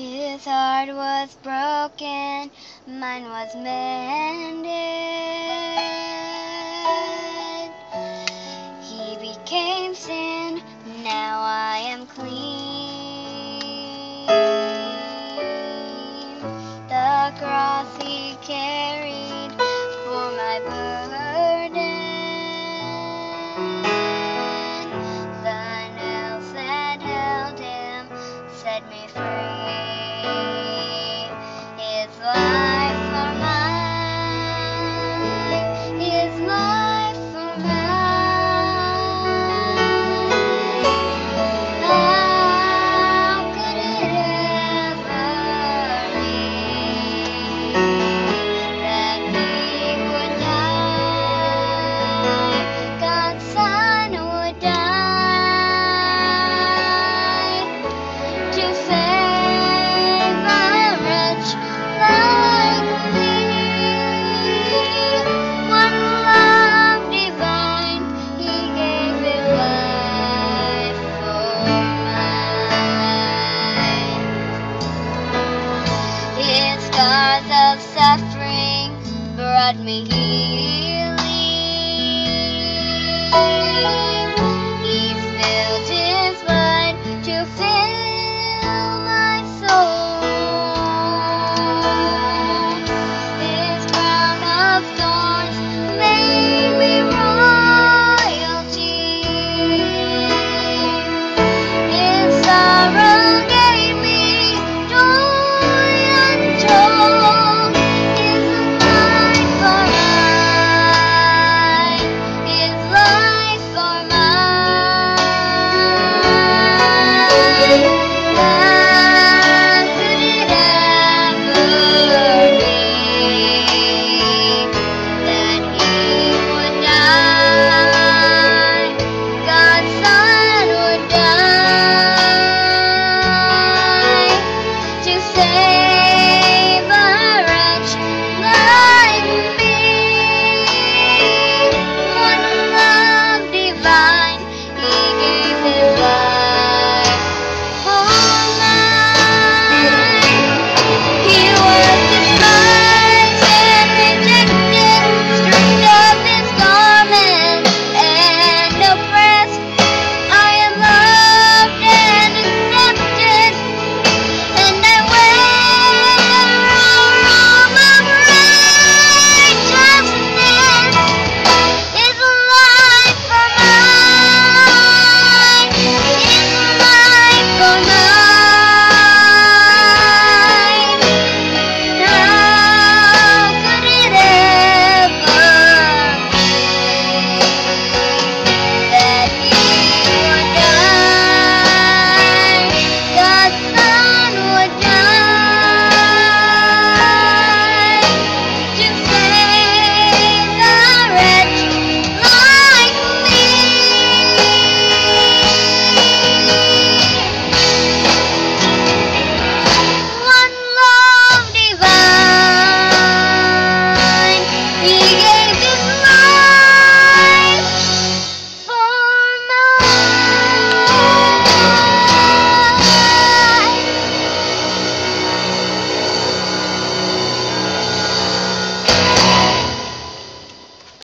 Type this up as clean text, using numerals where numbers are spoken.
His heart was broken, mine was mended. He became sin, now I am clean. The cross He carried